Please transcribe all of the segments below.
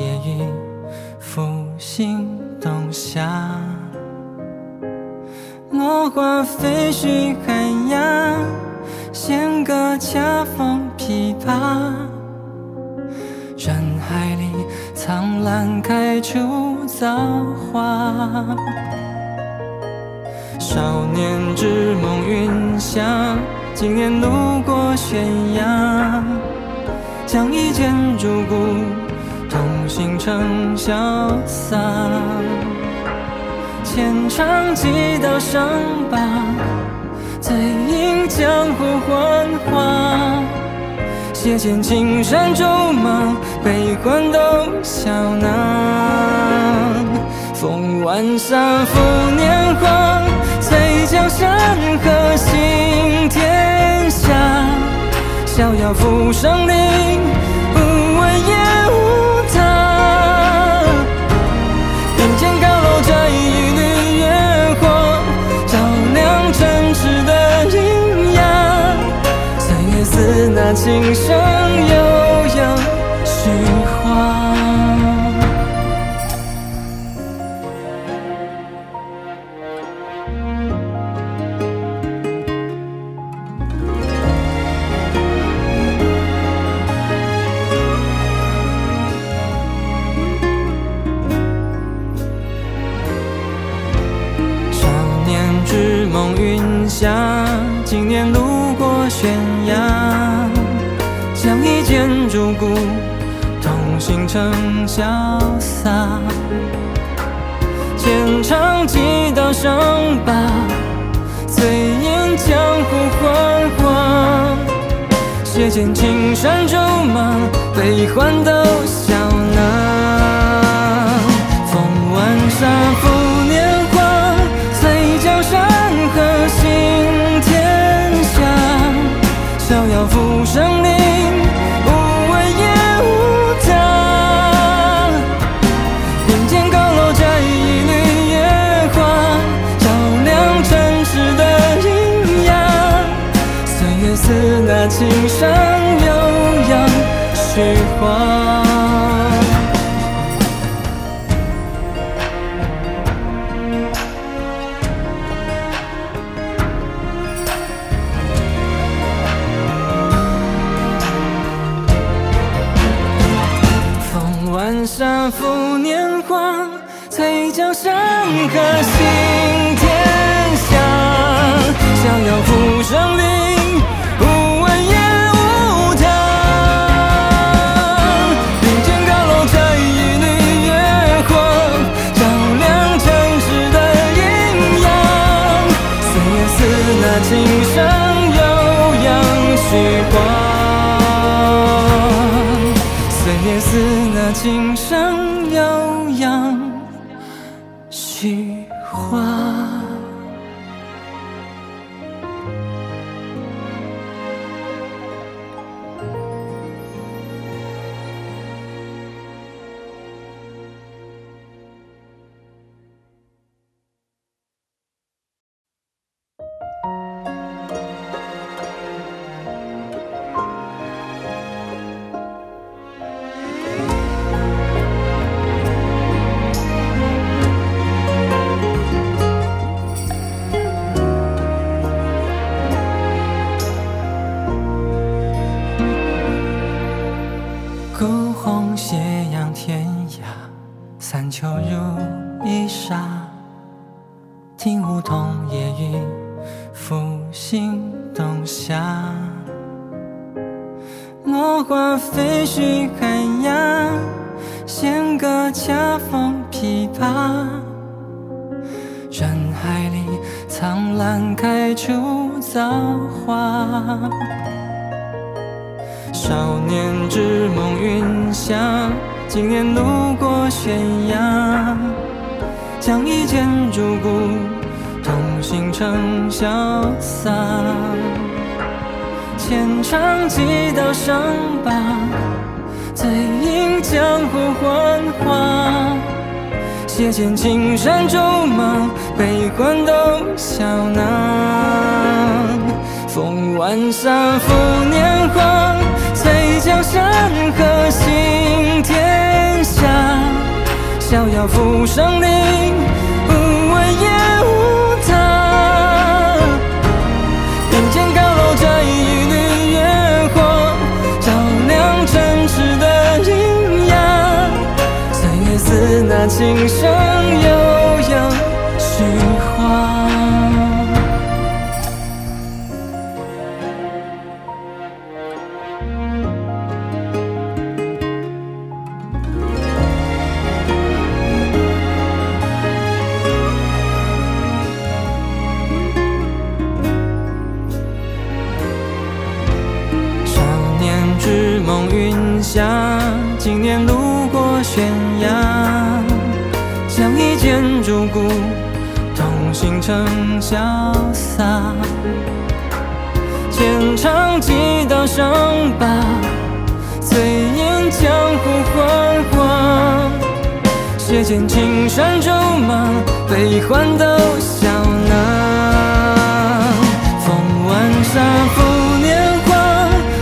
也已复兴东霞，落花飞絮海涯，弦歌恰逢琵琶。人海里苍兰开出造化，少年之梦云霞，今年路过悬崖，相依见如故。 同行成潇洒，浅尝几道伤疤，醉饮江湖幻化。斜剑青山骤马，悲欢都笑纳。风晚沙，拂年华，醉江山河行天下。逍遥浮生里。 那琴声悠扬，虚化。少年之梦云霞，今年路过悬崖。 相依见如故，同行成潇洒。浅尝几道伤疤，醉饮江湖幻化。斜剑青山骤马，悲欢都笑纳。风晚沙，拂年华，醉江山河行天下。逍遥浮生里。 那琴声悠扬，虚化。风晚沙，拂年华，醉江山河行天下，逍遥浮生里。 琴声悠扬，虚化。岁月似那琴声悠扬，虚化。江山河行天下，逍遥浮生令，无畏也无他。人间高楼摘一缕月光，照亮尘世的阴阳。三月似那琴声悠扬，虚晃。 下，今年路过悬崖，相依见如故，同行成潇洒。浅尝几道伤疤，醉眼江湖幻化。血溅青山骤马，悲欢都笑纳。风挽纱，拂年华，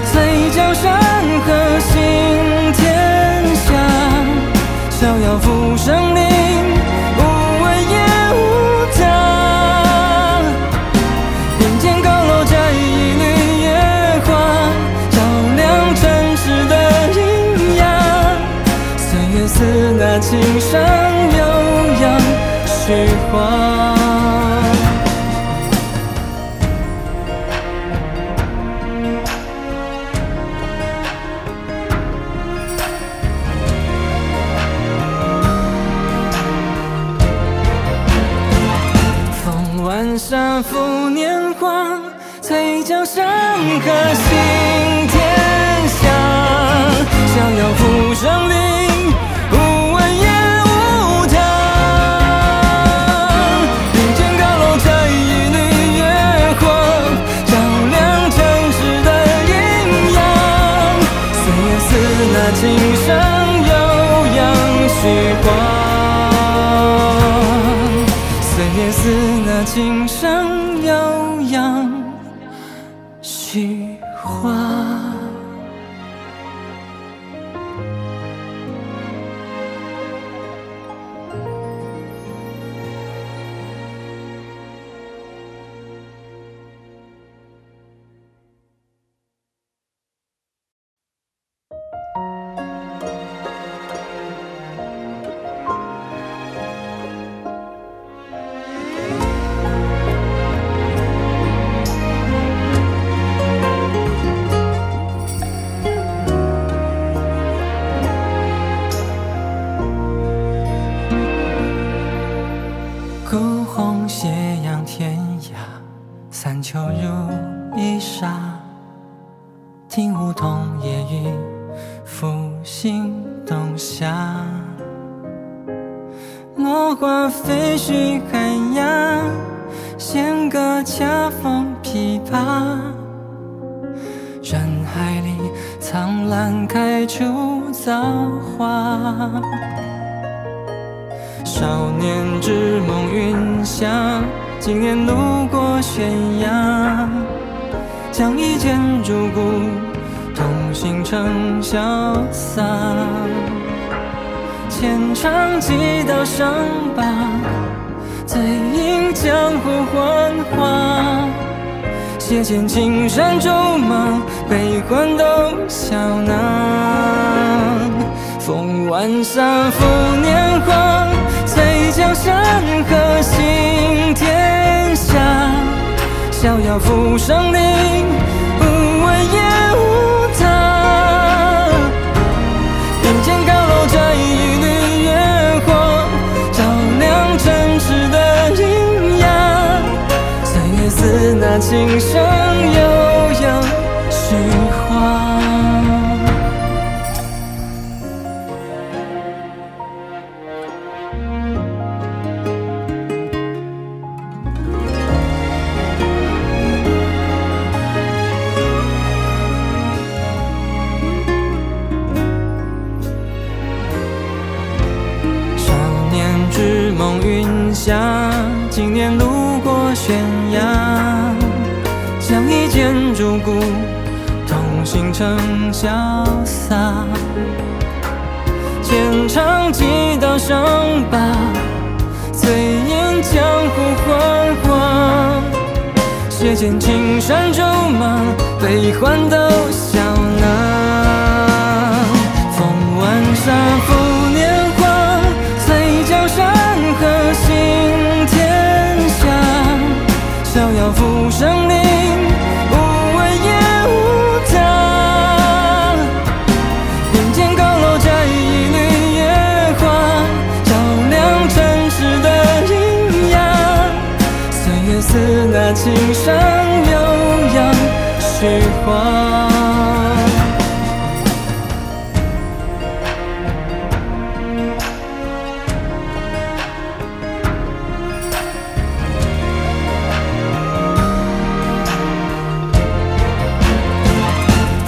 醉江山和心。 逍遥浮生令，无畏也无他。人间高楼摘一缕月光，照亮尘世的阴阳。岁月似那琴声悠扬，虚晃。 山拂年华，醉江山河行天下。逍遥浮生令，无畏也无他。人间高楼摘一缕月光，照亮尘世的阴阳。岁月似那琴声悠扬，虚晃。岁月似。 琴声悠扬，虚晃。今年路过悬崖，相依见如故，同行成潇洒。浅尝几道伤疤，醉眼江湖昏黄，血溅青山骤忙，悲欢都笑囊。风挽纱，拂年华，醉江山河行天下，逍遥浮生里。 那青山悠扬，虚晃。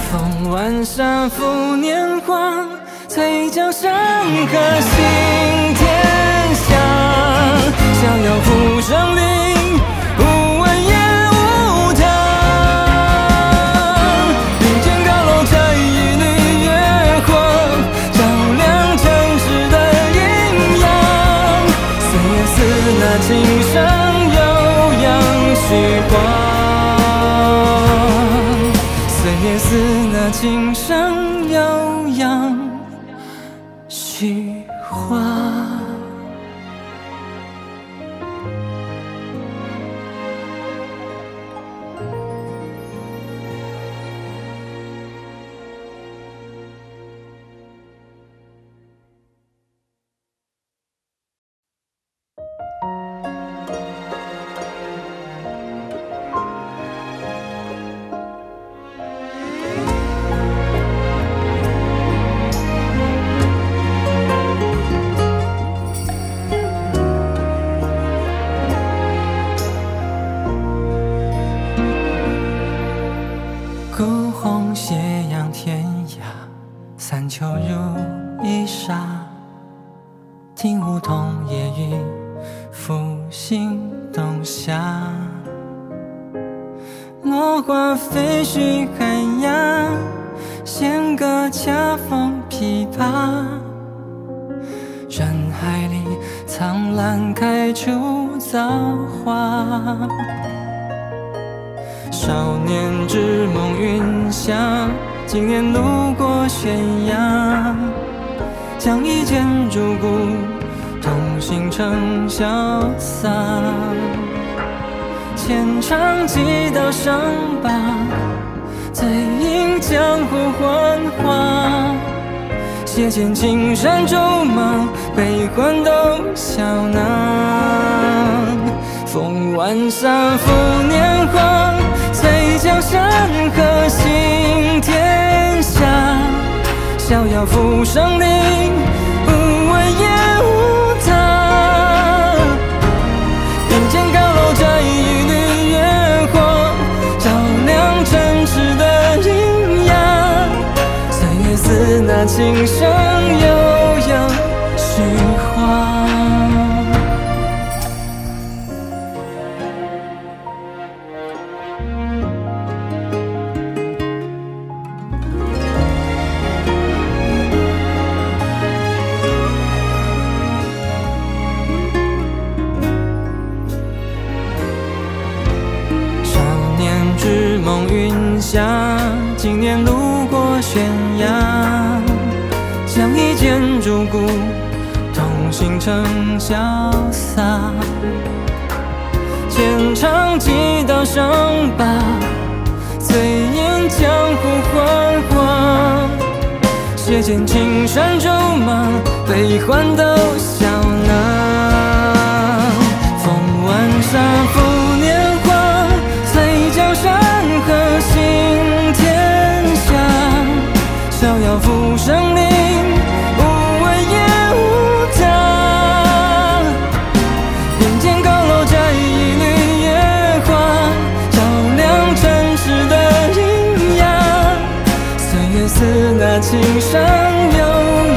风挽纱，拂年华，醉江山河行天下，逍遥浮生里。 青山悠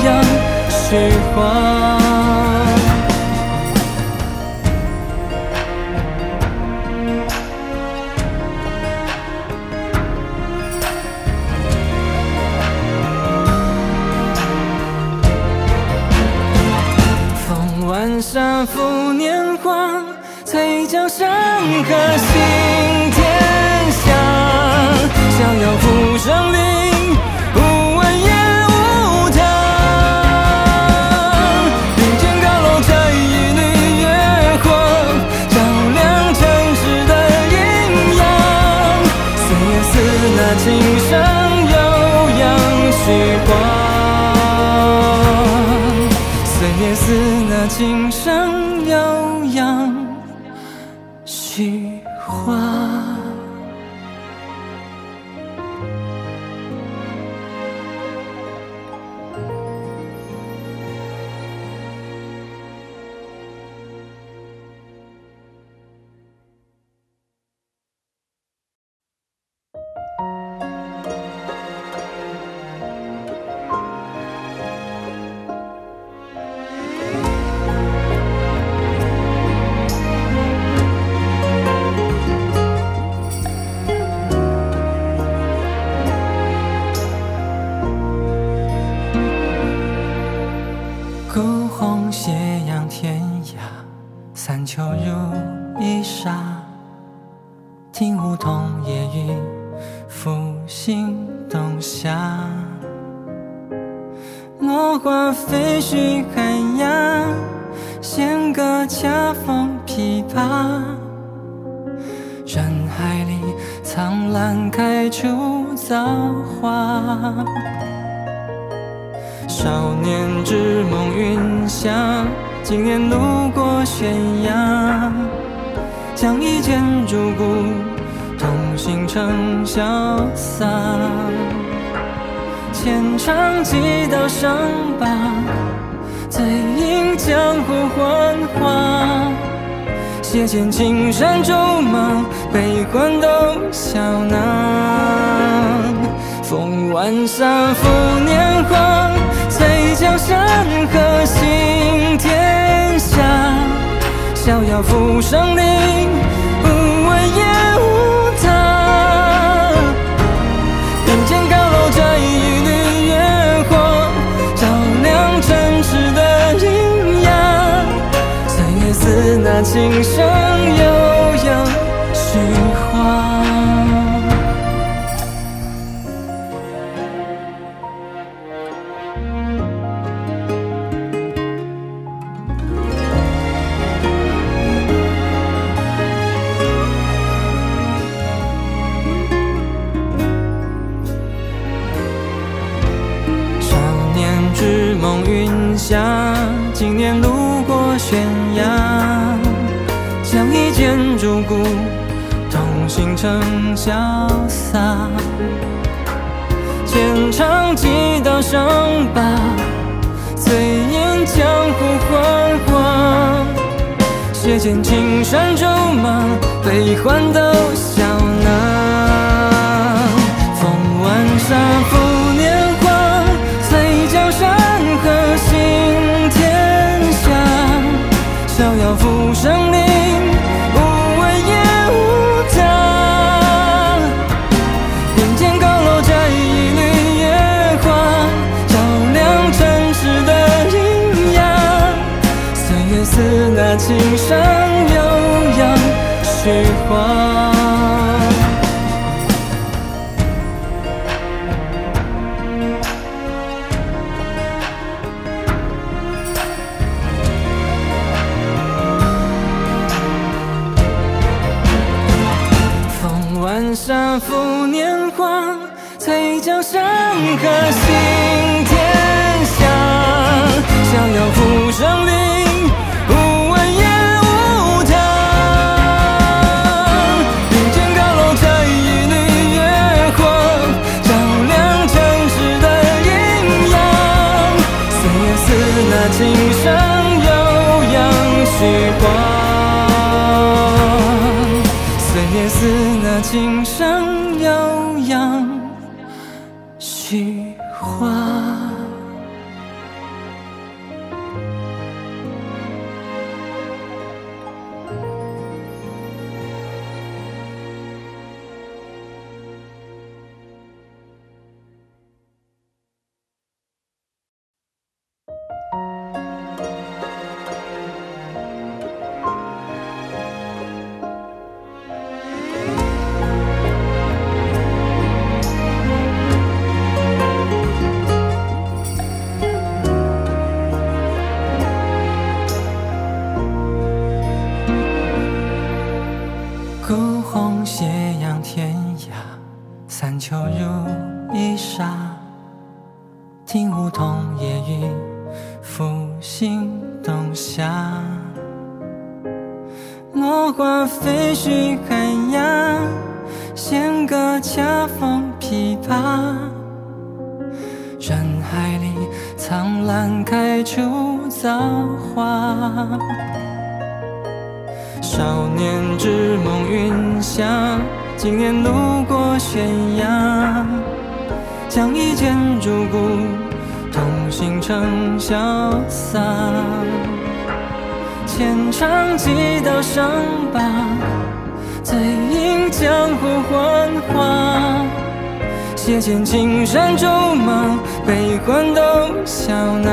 扬，虚晃。善付年华，才将山河心天下。逍遥湖上林，无问也无他。并肩高楼摘一缕月光，照亮城池的阴阳。岁月似那琴声悠扬虚晃，岁月似那琴声悠扬虚晃。冬夏，落花飞絮寒鸦，弦歌恰逢琵琶。人海里苍兰开出造化，少年之梦云霞，经年路过悬崖，将一剑入骨。 同行成潇洒，浅尝几道伤疤，醉饮江湖幻化。斜剑青山骤马，悲欢都笑纳。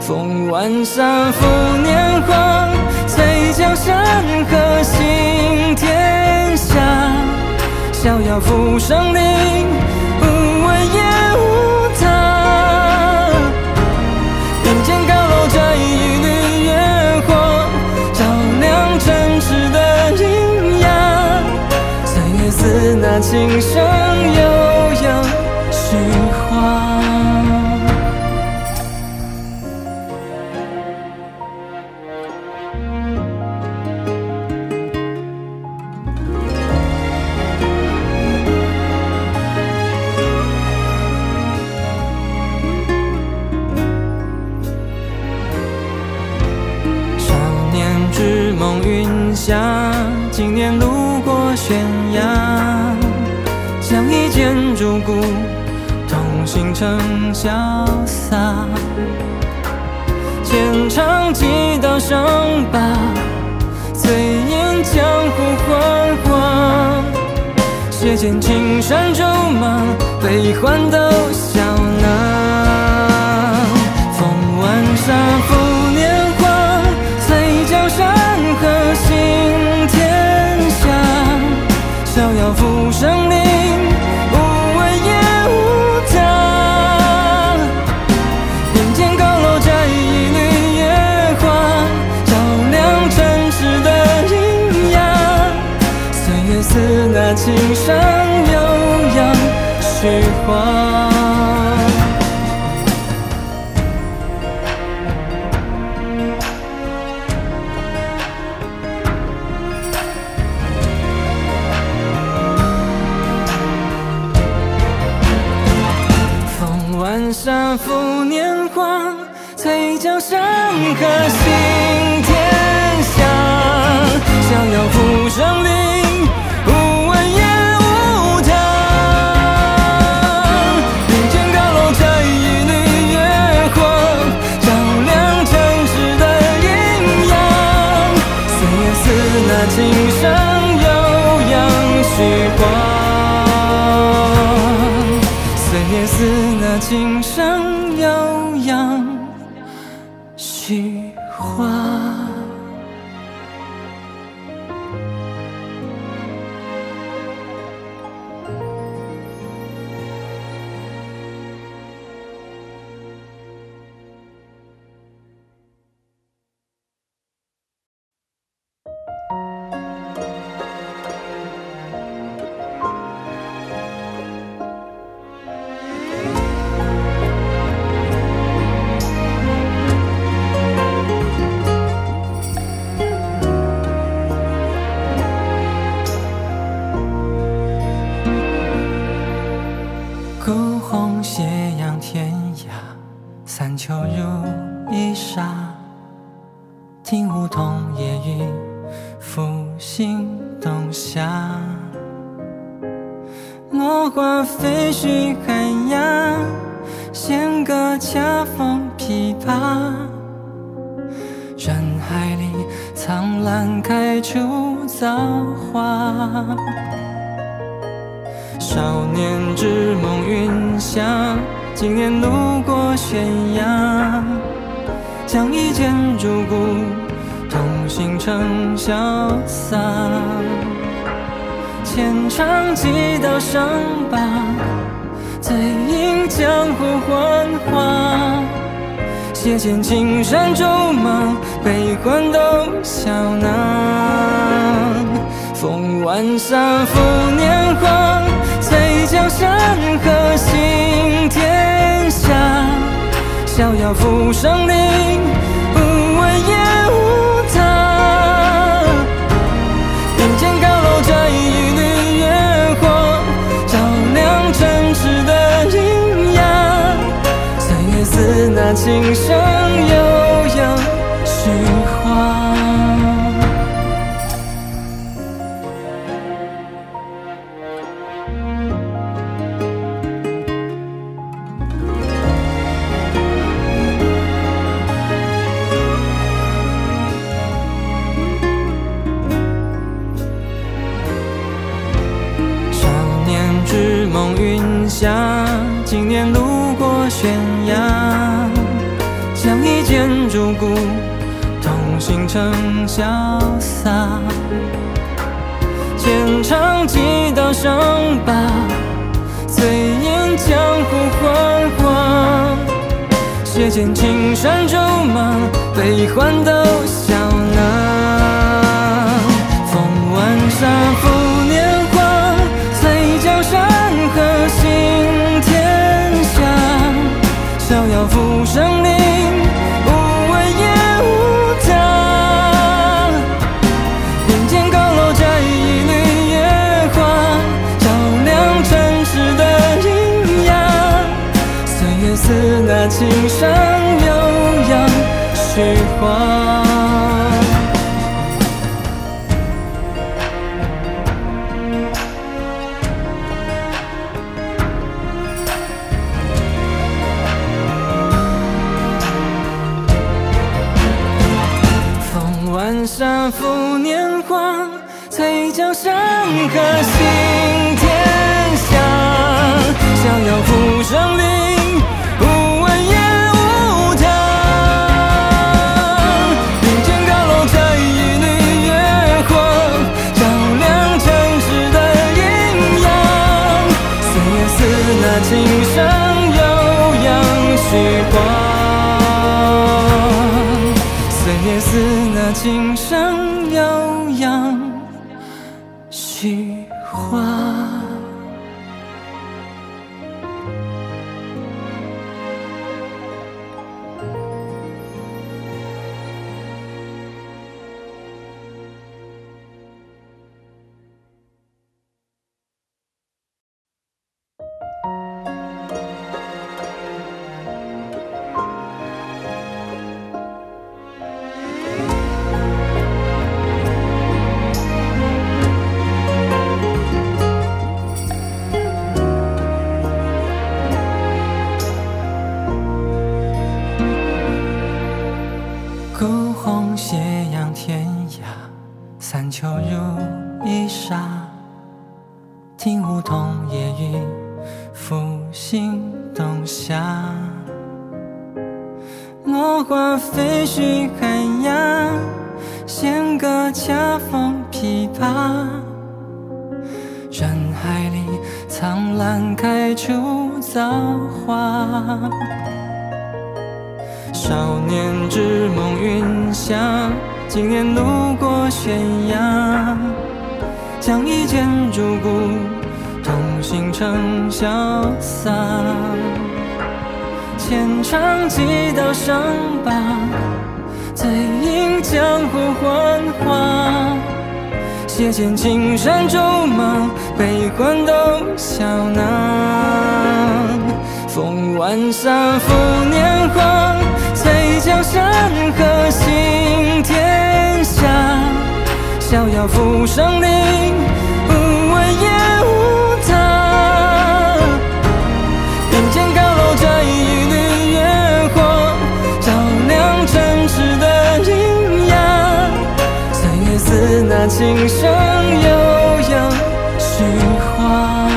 风晚沙，拂年华，醉江山河行天下。逍遥浮生里，无畏也无。 顶尖高楼摘一缕月火，照亮尘世的阴阳。岁月似那琴声悠扬，虚化。经年路过悬崖，将一剑入骨，同行成潇洒。浅尝几道伤疤，醉饮江湖幻化。斜剑青山骤马，悲欢都笑纳。风晚沙，拂年华，醉江山河行。 逍遥浮生里，无畏也无他。顶尖高楼摘一缕月华，照亮尘世的阴阳。岁月似那琴声悠扬，虚化。 沙拂年华，醉江山河行天下。逍遥浮生里，无畏也无他。顶尖高楼摘一缕月火，照亮尘世的阴阳。岁月似那琴声悠扬，虚化。岁月似。 琴声悠扬，虚化。逍遥浮生灵，无问也无他。人间高楼摘一缕月光，照亮尘世的阴阳。三月似那琴声悠扬，虚晃。 织梦云霞，今年路过悬崖，将一剑入骨，同心成潇洒。浅尝几道伤疤，醉眼江湖幻化。血溅青山骤马，悲欢都笑纳。风挽纱拂。 浮生灵，无畏也无他。人间高楼摘一缕月光，照亮尘世的阴阳。岁月似那琴声悠扬，虚晃。 晚上拂年华，醉将山河行天下。逍遥浮生灵，无问也无他。人间高楼摘一缕月光，照亮尘世的阴阳。岁月似那琴声悠扬，虚晃。 似那琴声悠扬，虚晃。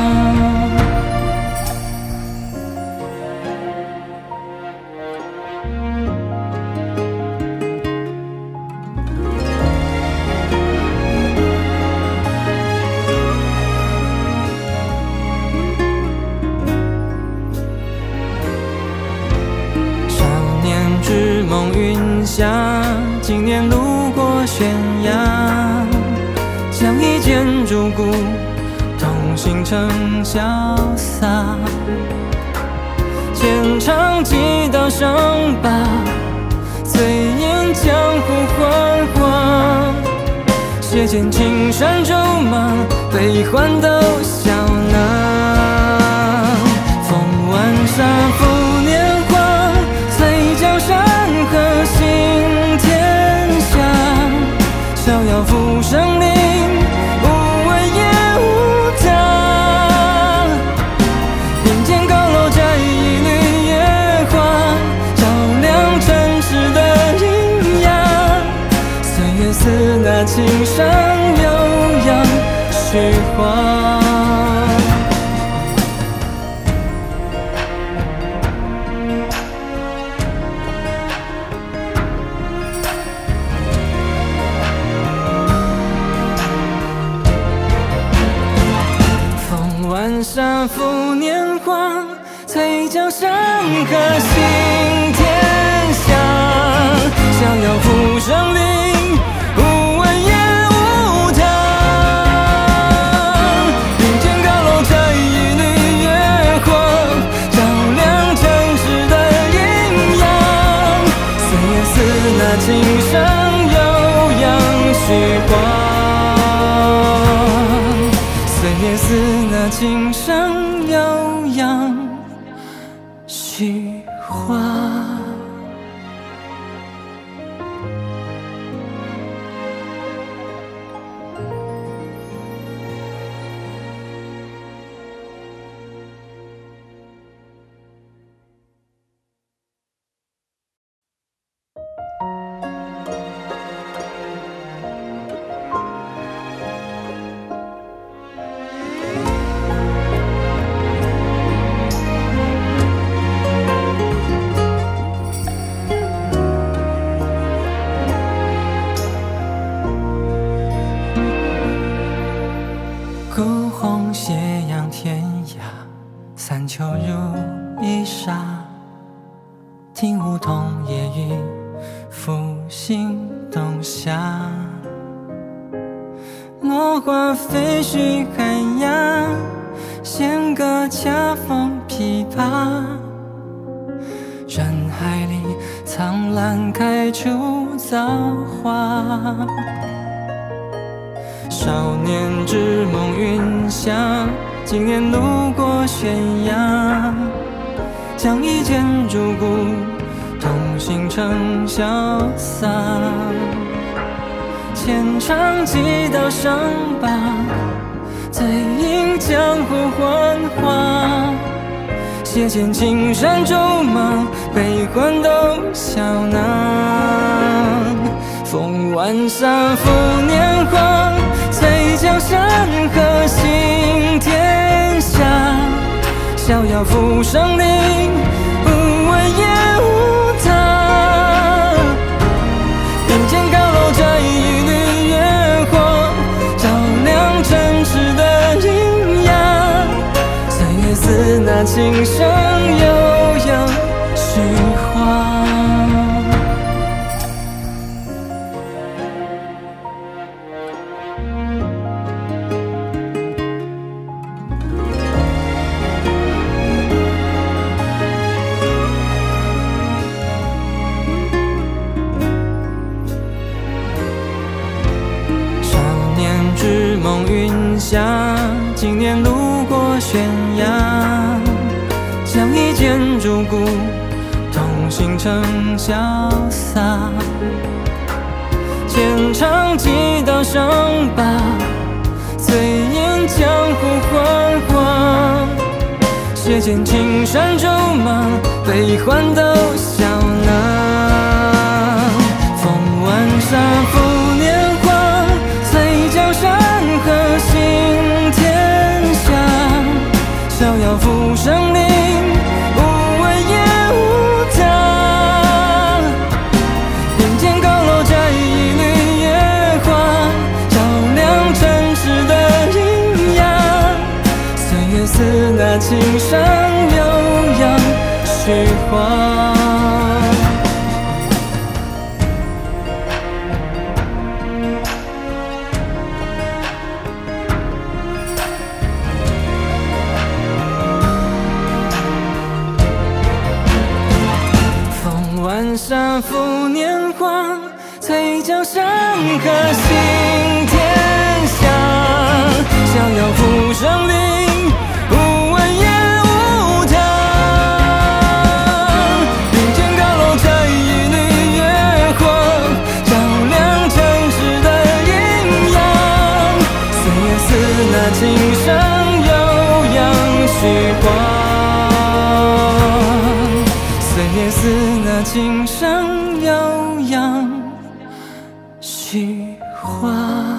天长几道伤疤，醉眼江湖昏黄，血溅青山骤忙，悲欢都笑囊。风挽纱，拂年华，醉江山河行天下，逍遥浮生里。 青山悠扬，虚晃。风挽纱，拂年华，醉江山河行天下，逍遥浮生里。 琴声悠扬，虚晃。数年华，才将上颗心填下。想要浮生里无问也无他，并肩高楼摘一缕月光，照亮城市的阴阳。岁月似那琴声悠扬虚晃，岁月似那琴声悠扬虚晃。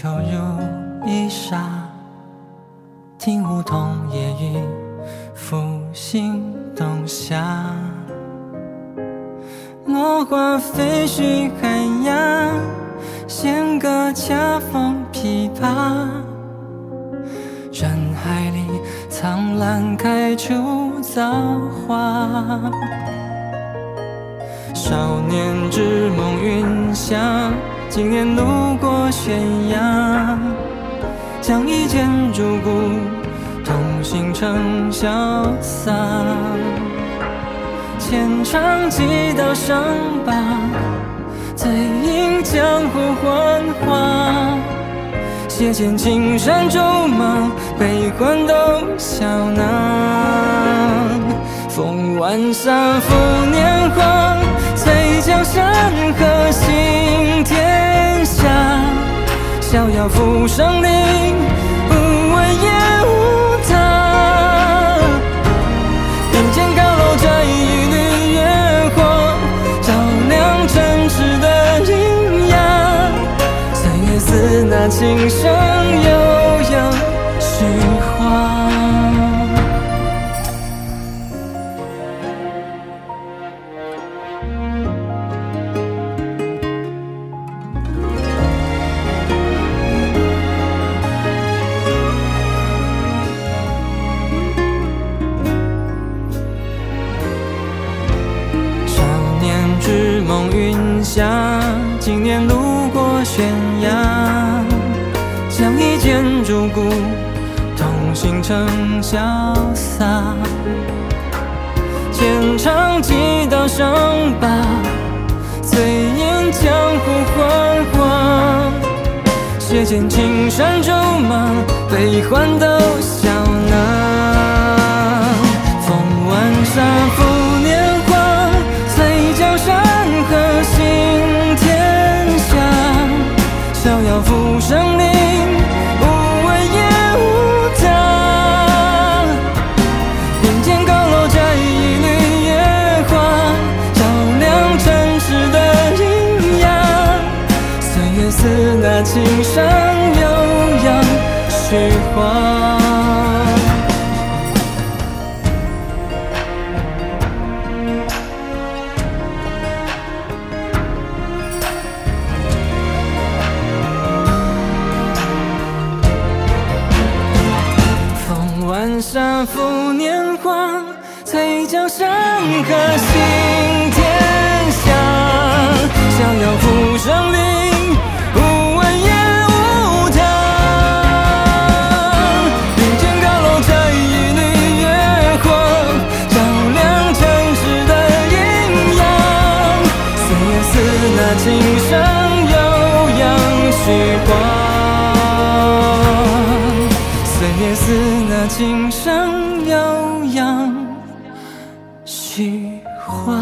秋如一沙，听梧桐夜雨复兴东霞。落花飞絮寒鸦，弦歌恰逢琵琶。人海里苍兰开出造化。少年之梦云霞，今年路过悬崖。将一剑入骨，同心成潇洒。浅尝几道伤疤，醉饮江湖幻化。斜剑青山骤马，悲欢都笑纳。风晚沙，拂年华，醉江山河行天下。逍遥扶伤林，不问也无他。顶尖高楼摘一缕月火，照亮尘世的阴阳。岁月似那琴声悠扬，虚化。 梦云霞，今年路过悬崖。将一剑入骨，同心成潇洒。浅尝几道伤疤，醉饮江湖幻化。斜剑青山骤马，悲欢都笑纳。风晚沙，拂年华，醉江山。 何行天下，逍遥扶伤林，无畏也无他。顶尖高楼摘一缕月华，照亮尘世的阴阳。岁月似那琴声悠扬，虚化。 沙拂年华，醉江山河行天下。逍遥扶伤林，无问也无他。顶尖高楼摘一缕月火，照亮尘世的阴阳。岁月似那琴声悠扬，虚化。岁月似。 琴声悠扬，虚化。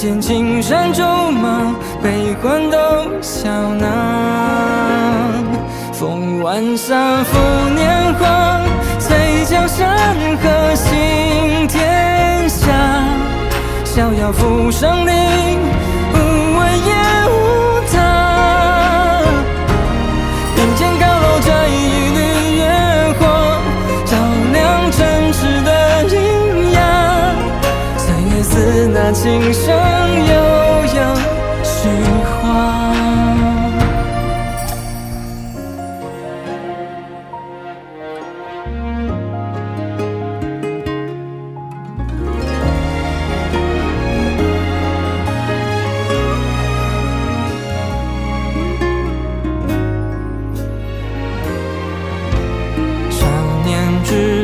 剑青山骤马，悲欢都笑纳。风晚蹒跚赴年华，谁将山河行天下？逍遥赴生灵，无畏也无他。并肩高楼摘一缕月光，照亮尘世的阴阳。岁月似那琴声悠扬，虚晃。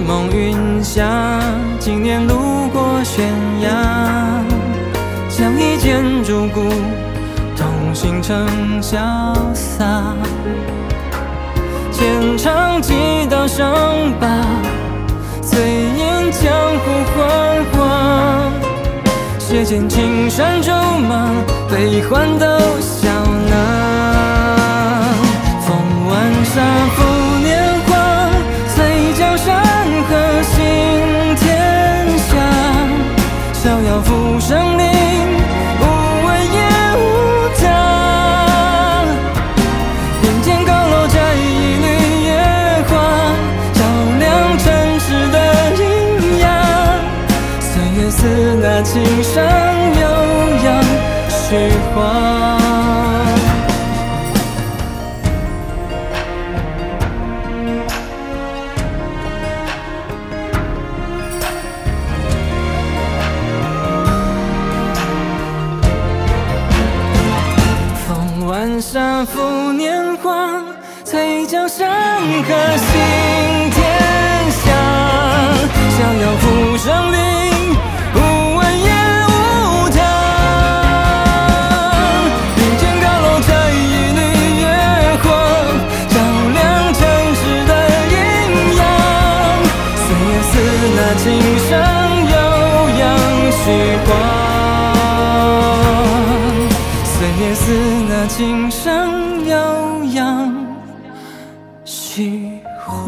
梦云霞，今年路过悬崖，将一剑入骨，同行成潇洒。浅尝几道伤疤，醉饮江湖幻化。血溅青山骤马，悲欢都笑纳。风挽纱覆年华，谁教山？ 何行天下？逍遥赴生灵，无畏也无他。并肩高楼摘一缕月光，照亮尘世的阴阳。岁月似那琴声悠扬，虚晃。 蹒跚赴年华，谁教山河行天下？逍遥赴生灵，无畏也无他。并肩高楼摘一缕月光，照亮尘世的阴阳。岁月似那琴声悠扬，虚晃。岁月似。 琴声悠扬，虚晃。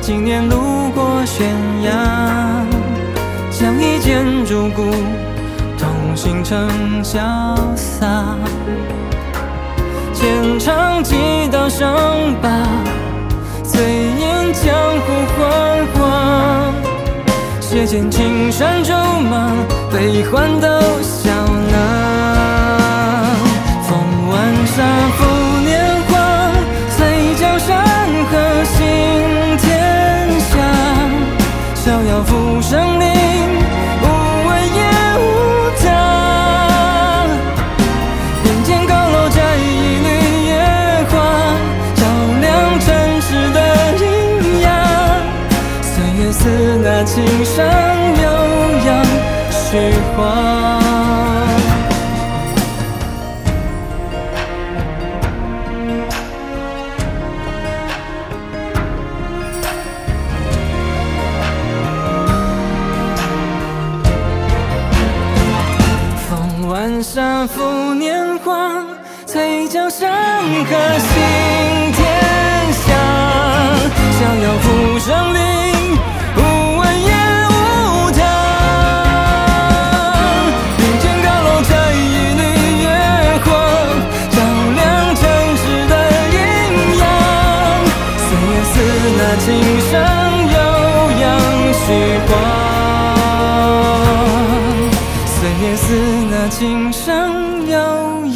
今年路过悬崖，将一剑入骨，行程潇洒，浅尝即到伤疤，醉眼江湖昏黄，血溅青山骤忙，悲欢都笑了。风挽纱，拂年华，醉江山河行天下，逍遥浮生里。 青山悠扬，虚晃。风挽纱，拂年华，醉江山河行天下，逍遥浮生里。 琴声悠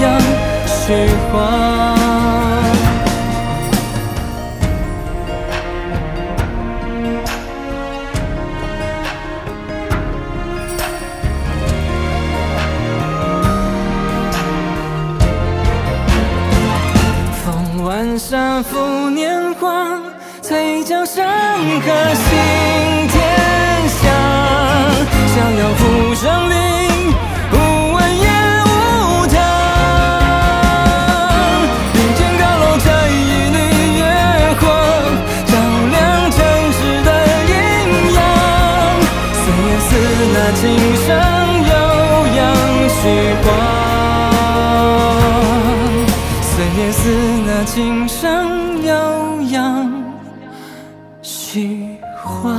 扬，虚晃。叫上颗心天下，想要浮生灵，无问也无他。并肩高楼这一缕月光，照亮城市的阴阳。岁月似那琴声悠扬虚晃，岁月似那琴声悠扬。 虚化，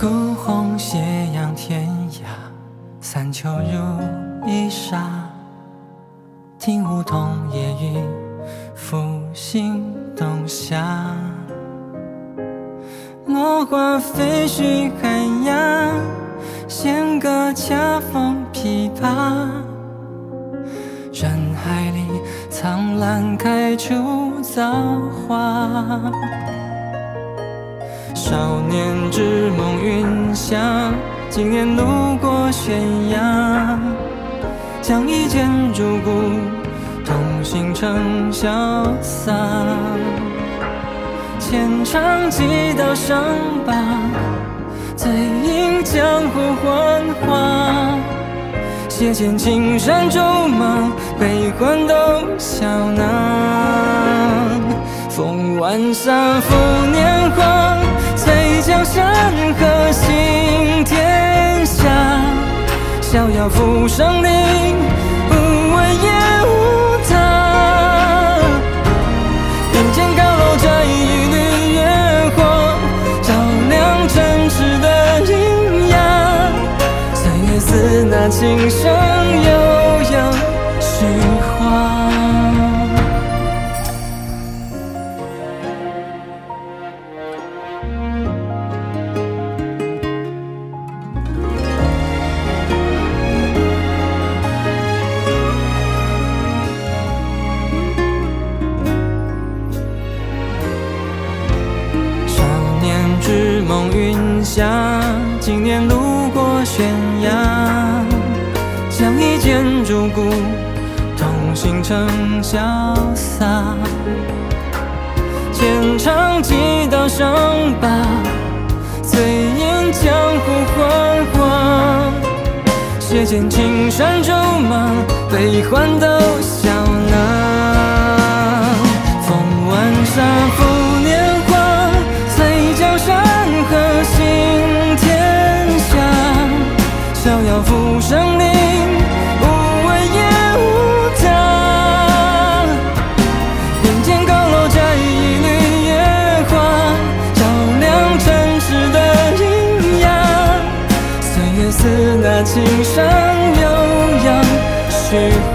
孤鸿斜阳天涯，三秋如一沙。听梧桐夜雨，复兴东霞。落花飞絮寒鸦，弦歌恰逢琵琶。人海里，苍兰开出造化。 少年之梦云霞，今年路过悬崖，将一剑入骨，同行成潇洒。浅尝几道伤疤，醉饮江湖幻化。斜剑青山骤马，悲欢都笑纳。风晚沙，拂年华。 醉江山河行天下，逍遥扶伤宁，无畏也无他。并肩高楼摘一缕月火，照亮尘世的阴阳。岁月似那琴声悠扬，虚化。 下，今年路过悬崖，将一剑入骨，同行成潇洒。浅尝几道伤疤，醉饮江湖幻化。斜剑青山骤马，悲欢都笑纳。风晚沙，拂年华，醉江山。 何行天下，逍遥扶伤宁，无畏也无他。并肩高楼摘一缕月华，照亮尘世的阴阳。岁月似那琴声悠扬，虚化。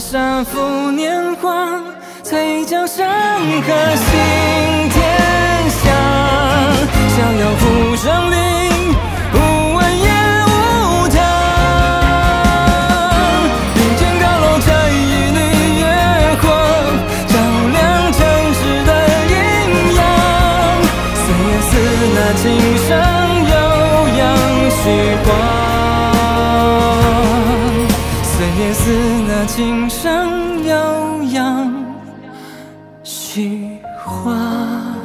沙拂年华，醉江山河行天下，逍遥扶伤宁，无畏也无他。并肩高楼摘一缕月火，照亮尘世的阴阳。岁月似那琴声悠扬，虚化。岁月似。 琴声悠扬，虚化。